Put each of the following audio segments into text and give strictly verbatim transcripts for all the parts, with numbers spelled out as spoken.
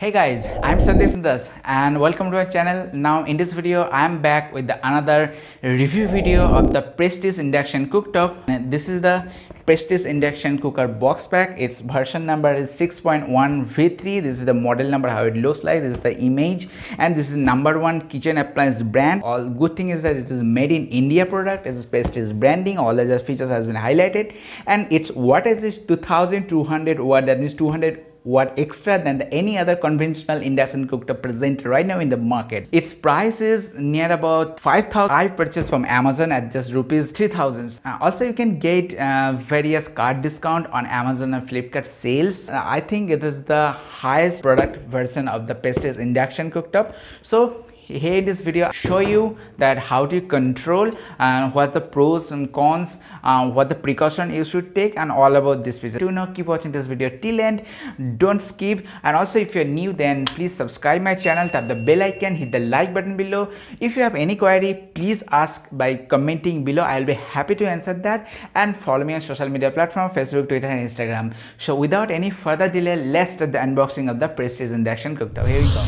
Hey guys, I'm Sandhikshan Das and welcome to my channel. Now in this video I'm back with the another review video of the Prestige induction cooktop. And this is the Prestige induction cooker box pack. Its version number is six point one V three. This is the model number, how it looks like. This is the image and this is number one kitchen appliance brand. All good thing is that it is made in India product. It's Prestige branding. All other features has been highlighted and its wattage is two thousand two hundred watt. That means two hundred watt extra than the, any other conventional induction cooktop present right now in the market. Its price is near about five thousand. I purchased from Amazon at just rupees three thousand. Uh, also, you can get uh, various card discount on Amazon and Flipkart sales. Uh, I think it is the highest product version of the Prestige induction cooktop. So here in this video, show you that how to control and uh, what's the pros and cons, uh, what the precaution you should take, and all about this video. Do not keep watching this video till end. Don't skip. And also, if you're new, then please subscribe my channel, tap the bell icon, hit the like button below. If you have any query, please ask by commenting below. I'll be happy to answer that. And follow me on social media platform, Facebook, Twitter, and Instagram. So without any further delay, let's start the unboxing of the Prestige induction cooktop. Here we go.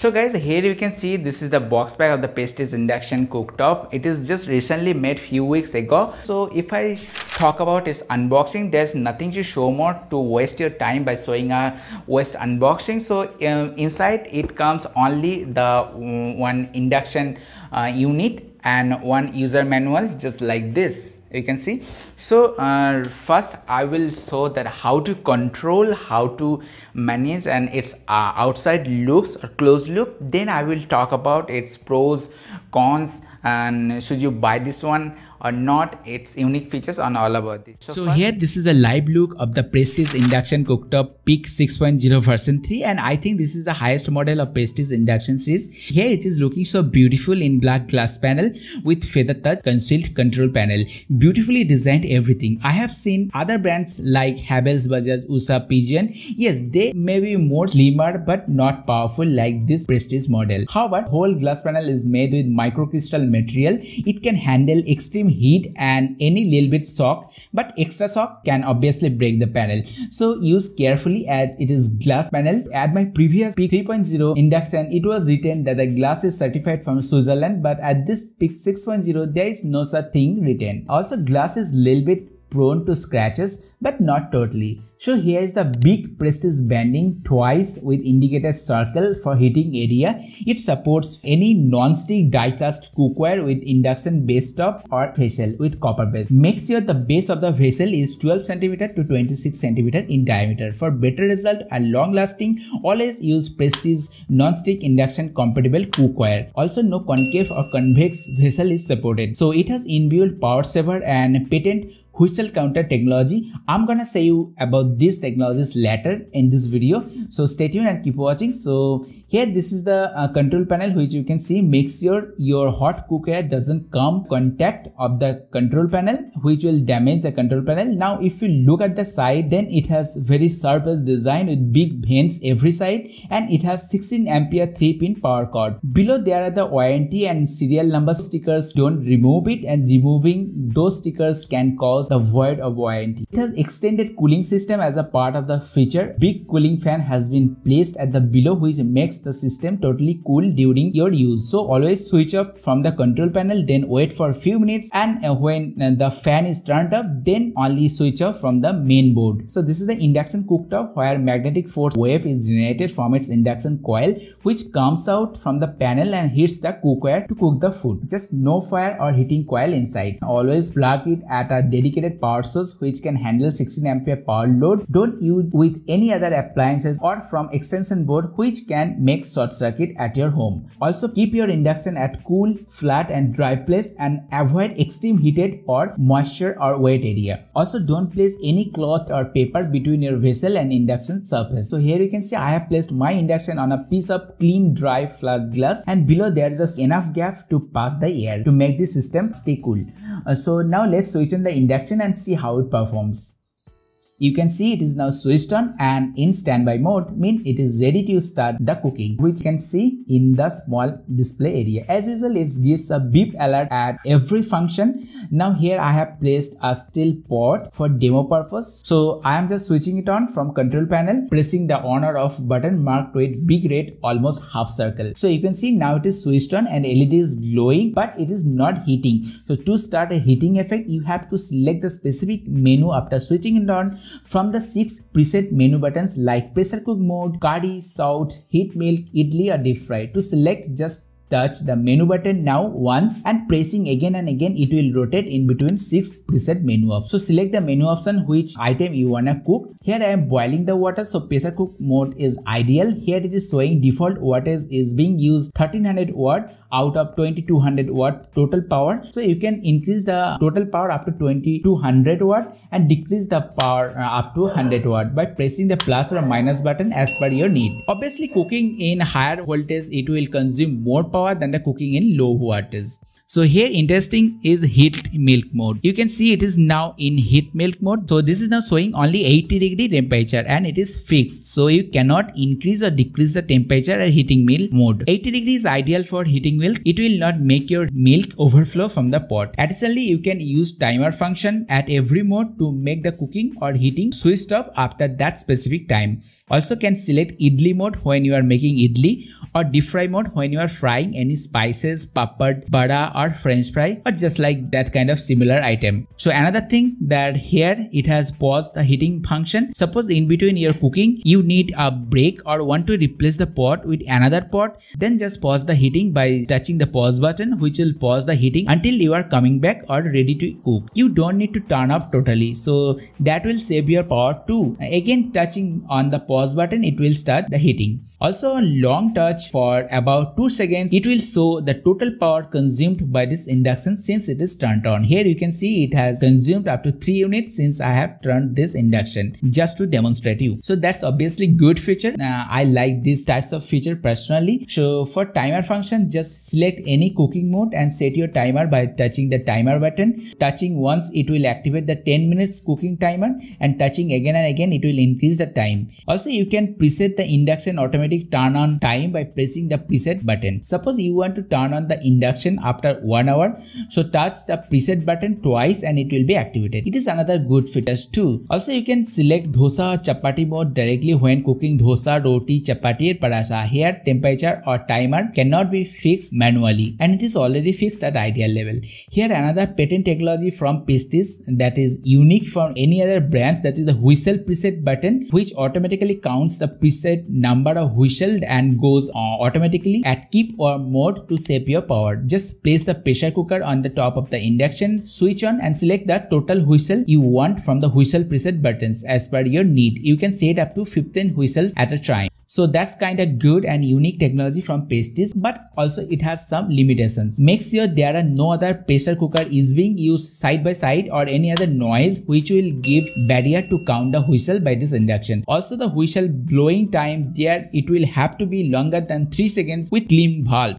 So guys, here you can see this is the box pack of the Prestige induction cooktop. It is just recently made few weeks ago. So if I talk about its unboxing, there's nothing to show more to waste your time by showing a waste unboxing. So um, inside it comes only the um, one induction uh, unit and one user manual, just like this. You can see. So uh, first I will show that how to control, how to manage and its uh, outside looks or close look. Then I will talk about its pros, cons, and should you buy this one or not, its unique features on all about this. So, so here this is the live look of the Prestige induction cooktop P I C six point zero version three, and I think this is the highest model of Prestige induction series. Here it is looking so beautiful in black glass panel with feather touch concealed control panel. Beautifully designed everything. I have seen other brands like Havells, Bajaj, Usha, Pigeon. Yes, they may be more slimmer but not powerful like this Prestige model. However, whole glass panel is made with microcrystal material. It can handle extreme heat and any little bit shock, but extra shock can obviously break the panel, so use carefully as it is glass panel. At my previous P I C three point zero induction, it was written that the glass is certified from Switzerland, but at this P I C six point zero there is no such thing written. Also, glass is little bit prone to scratches but not totally. So here is the big Prestige banding twice with indicated circle for heating area. It supports any non-stick die-cast cookware with induction base top or vessel with copper base. Make sure the base of the vessel is twelve centimeters to twenty-six centimeters in diameter. For better result and long lasting, always use Prestige non-stick induction compatible cookware. Also, no concave or convex vessel is supported. So it has inbuilt power saver and patent whistle counter technology. I'm gonna say you about these technologies later in this video, so stay tuned and keep watching. So here this is the uh, control panel, which you can see. Make sure your hot cookware doesn't come contact of the control panel, which will damage the control panel. Now if you look at the side, then it has very sharp design with big vents every side, and it has sixteen ampere three pin power cord. Below there are the warranty and serial number stickers. Don't remove it, and removing those stickers can cause the void of warranty. It has extended cooling system as a part of the feature. Big cooling fan has been placed at the below, which makes the system totally cool during your use. So always switch off from the control panel, then wait for a few minutes, and when the fan is turned up, then only switch off from the main board. So this is the induction cooktop where magnetic force wave is generated from its induction coil, which comes out from the panel and hits the cookware to cook the food. Just no fire or heating coil inside. Always plug it at a dedicated power source which can handle sixteen ampere power load. Don't use with any other appliances or from extension board, which can make short circuit at your home. Also, keep your induction at cool, flat and dry place and avoid extreme heated or moisture or wet area. Also, don't place any cloth or paper between your vessel and induction surface. So here you can see I have placed my induction on a piece of clean, dry, flat glass, and below there is just enough gap to pass the air to make the system stay cool. Uh, so now let's switch on the induction and see how it performs. You can see it is now switched on and in standby mode, mean it is ready to start the cooking, which you can see in the small display area. As usual, it gives a beep alert at every function. Now here I have placed a still pot for demo purpose. So I am just switching it on from control panel, pressing the on or off button marked with big red almost half circle. So you can see now it is switched on and L E D is glowing, but it is not heating. So to start a heating effect, you have to select the specific menu after switching it on from the six preset menu buttons like pressure cook mode, curry, salt, heat milk, idli or deep fry. To select, just touch the menu button now once and pressing again and again, it will rotate in between six preset menu options. So select the menu option which item you wanna cook. Here I am boiling the water, so pressure cook mode is ideal. Here it is showing default wattage is being used thirteen hundred watt out of twenty-two hundred watt total power. So you can increase the total power up to twenty-two hundred watt and decrease the power uh, up to one hundred watt by pressing the plus or minus button as per your need. Obviously cooking in higher voltage, it will consume more power than the cooking in low wattage. So here interesting is heat milk mode. You can see it is now in heat milk mode. So this is now showing only eighty degree temperature and it is fixed. So you cannot increase or decrease the temperature at heating milk mode. eighty degree is ideal for heating milk. It will not make your milk overflow from the pot. Additionally, you can use timer function at every mode to make the cooking or heating switched off after that specific time. Also can select idli mode when you are making idli, or deep fry mode when you are frying any spices, papad, vada or french fry or just like that kind of similar item. So another thing that here it has paused the heating function. Suppose in between your cooking you need a break or want to replace the pot with another pot, then just pause the heating by touching the pause button, which will pause the heating until you are coming back or ready to cook. You don't need to turn off totally, so that will save your power too. Again touching on the pause button, it will start the heating. Also a long touch for about two seconds, it will show the total power consumed by this induction since it is turned on. Here you can see it has consumed up to three units since I have turned this induction just to demonstrate you. So that's obviously good feature. Uh, I like these types of feature personally. So for timer function, just select any cooking mode and set your timer by touching the timer button. Touching once, it will activate the ten minutes cooking timer, and touching again and again, it will increase the time. Also you can preset the induction automatically turn on time by pressing the preset button. Suppose you want to turn on the induction after one hour, so touch the preset button twice and it will be activated. It is another good feature too. Also you can select dosa or chapati mode directly when cooking dosa, roti, chapati or paratha. Here temperature or timer cannot be fixed manually and it is already fixed at ideal level. Here another patent technology from Prestige that is unique from any other brands, that is the whistle preset button, which automatically counts the preset number of whistled and goes on automatically at keep or mode to save your power. Just place the pressure cooker on the top of the induction, switch on and select the total whistle you want from the whistle preset buttons as per your need. You can set up to fifteen whistles at a time. So that's kind of good and unique technology from Prestige, but also it has some limitations. Make sure there are no other pressure cooker is being used side by side or any other noise which will give barrier to count the whistle by this induction. Also the whistle blowing time there, it will have to be longer than three seconds with clean valve.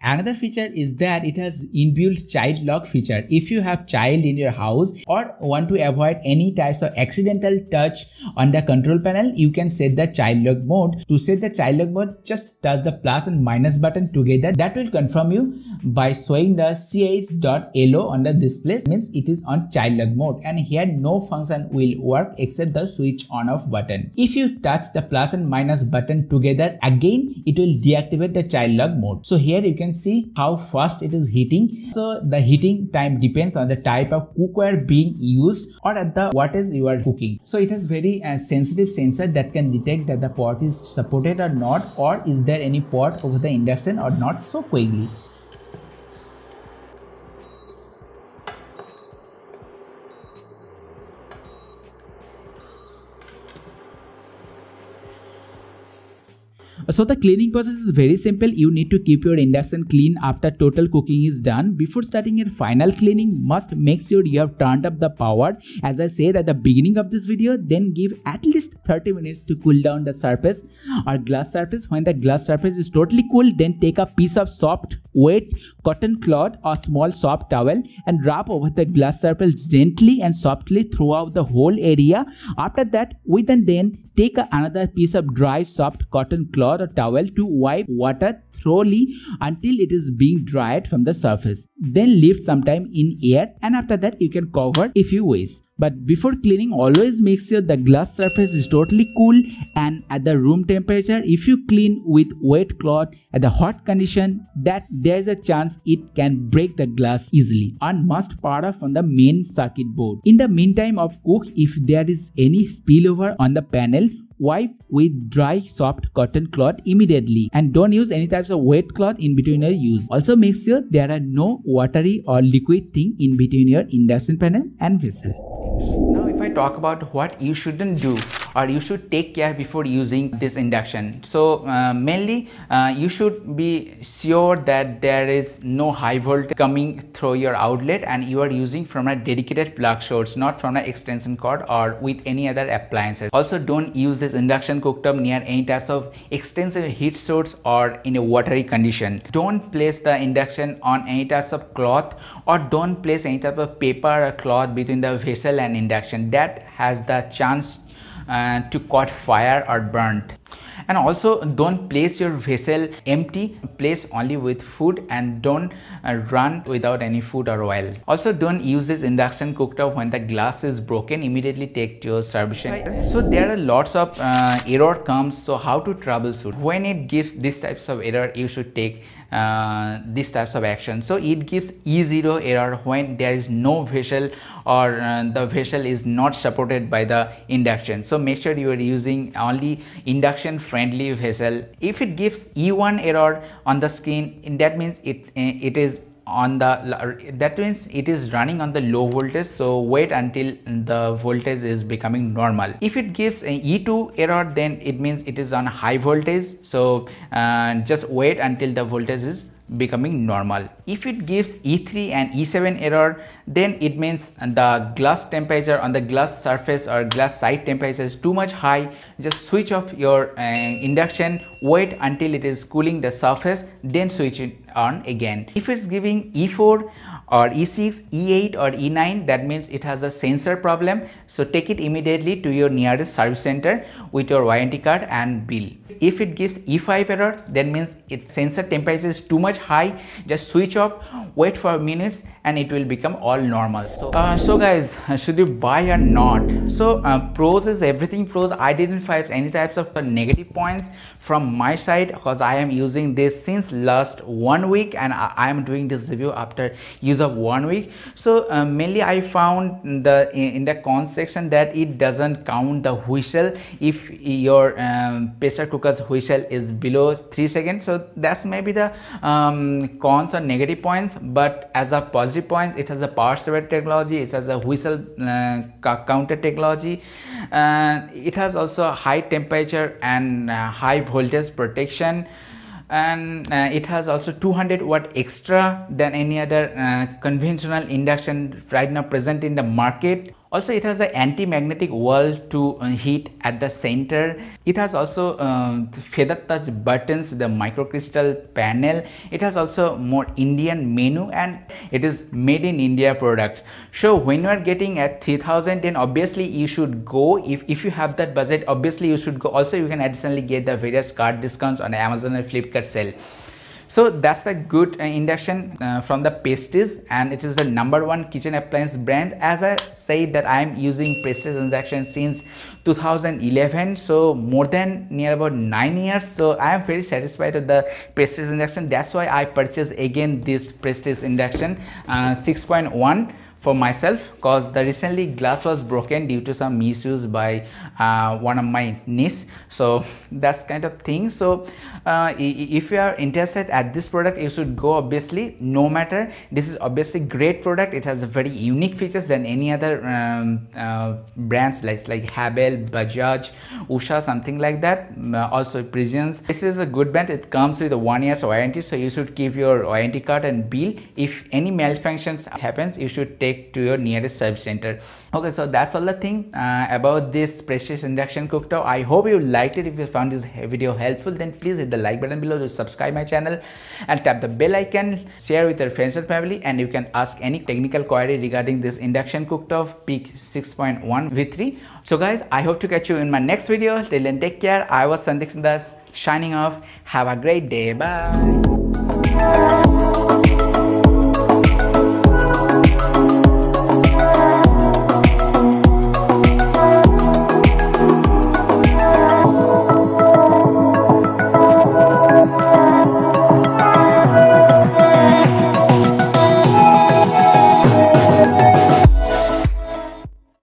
Another feature is that it has inbuilt child lock feature. If you have child in your house or want to avoid any types of accidental touch on the control panel, you can set the child lock mode. To set the child lock mode, just touch the plus and minus button together. That will confirm you by showing the C H dot yellow on the display, means it is on child lock mode, and here no function will work except the switch on off button. If you touch the plus and minus button together again, it will deactivate the child lock mode. So here you can see how fast it is heating. So the heating time depends on the type of cookware being used or at the wattage you are cooking. So it has very uh, sensitive sensor that can detect that the pot is supported or not, or is there any pot over the induction or not so quickly. Also, the cleaning process is very simple. You need to keep your induction clean after total cooking is done. Before starting your final cleaning, must make sure you have turned up the power. As I said at the beginning of this video, then give at least thirty minutes to cool down the surface or glass surface. When the glass surface is totally cool, then take a piece of soft, wet cotton cloth or small soft towel and wrap over the glass surface gently and softly throughout the whole area. After that, with and then take another piece of dry soft cotton cloth or towel to wipe water thoroughly until it is being dried from the surface. Then leave some time in air, and after that you can cover if you wish. But before cleaning, always make sure the glass surface is totally cool and at the room temperature. If you clean with wet cloth at the hot condition, that there is a chance it can break the glass easily and must power off from the main circuit board. In the meantime of cook, if there is any spillover on the panel, wipe with dry soft cotton cloth immediately and don't use any types of wet cloth in between your use. Also make sure there are no watery or liquid thing in between your induction panel and vessel. Now if I talk about what you shouldn't do or you should take care before using this induction. So uh, mainly uh, you should be sure that there is no high voltage coming through your outlet and you are using from a dedicated plug source, not from an extension cord or with any other appliances. Also don't use this induction cooktop near any types of extensive heat source or in a watery condition. Don't place the induction on any types of cloth or don't place any type of paper or cloth between the vessel and induction. That has the chance Uh, to catch fire or burnt. And also don't place your vessel empty, place only with food and don't uh, run without any food or oil. Also don't use this induction cooktop when the glass is broken. Immediately take to your service center. So there are lots of uh, error comes, so how to troubleshoot. When it gives these types of error, you should take Uh, these types of action. So it gives E zero error when there is no vessel or uh, the vessel is not supported by the induction. So make sure you are using only induction friendly vessel. If it gives E one error on the screen, that means it it is on the that means it is running on the low voltage, so wait until the voltage is becoming normal. If it gives an E two error, then it means it is on high voltage, so uh, just wait until the voltage is becoming normal. If it gives E three and E seven error, then it means the glass temperature on the glass surface or glass side temperature is too much high. Just switch off your uh, induction, wait until it is cooling the surface, then switch it on again. If it's giving E four or E six, E eight or E nine, that means it has a sensor problem, so take it immediately to your nearest service center with your warranty card and bill. If it gives E five error, that means its sensor temperature is too much high. Just switch off, wait for minutes and it will become all normal. So, uh, so guys, should you buy or not? So uh, pros is everything pros. I didn't find any types of negative points from my side because I am using this since last one week and I, I am doing this review after use of one week. So uh, mainly I found the in the cons section that it doesn't count the whistle if your um, pressure cooker whistle is below three seconds. So that's maybe the um, cons or negative points, but as a positive points, it has a power saver technology, it has a whistle uh, counter technology, and uh, it has also high temperature and uh, high voltage protection, and uh, it has also two hundred watt extra than any other uh, conventional induction right now present in the market. Also it has an anti-magnetic wall to heat at the center. It has also um, feather touch buttons, the microcrystal panel. It has also more Indian menu and it is made in India products. So when you are getting at three thousand, then obviously you should go. If, if you have that budget, obviously you should go. Also you can additionally get the various card discounts on Amazon and Flipkart sale. So that's a good uh, induction uh, from the Prestige, and it is the number one kitchen appliance brand. As I said that I am using Prestige induction since two thousand eleven, so more than near about nine years. So I am very satisfied with the Prestige induction. That's why I purchased again this Prestige induction uh, six point one for myself, because the recently glass was broken due to some misuse by uh, one of my niece. So that's kind of thing. So uh, if you are interested at this product, you should go obviously, no matter. This is obviously great product. It has very unique features than any other um, uh, brands like, like Havells, Bajaj, Usha, something like that. Uh, also Pigeons. This is a good brand. It comes with a one year's warranty. So you should keep your warranty card and bill. If any malfunctions happens, you should take to your nearest service center. Okay, so that's all the thing uh, about this Prestige induction cooktop. I hope you liked it. If you found this video helpful, then please hit the like button below to subscribe my channel and tap the bell icon, share with your friends and family, and you can ask any technical query regarding this induction cooktop P I C six point one V three. So guys, I hope to catch you in my next video. Till then, take care. I was Sandhikshan Das, signing off. Have a great day. Bye.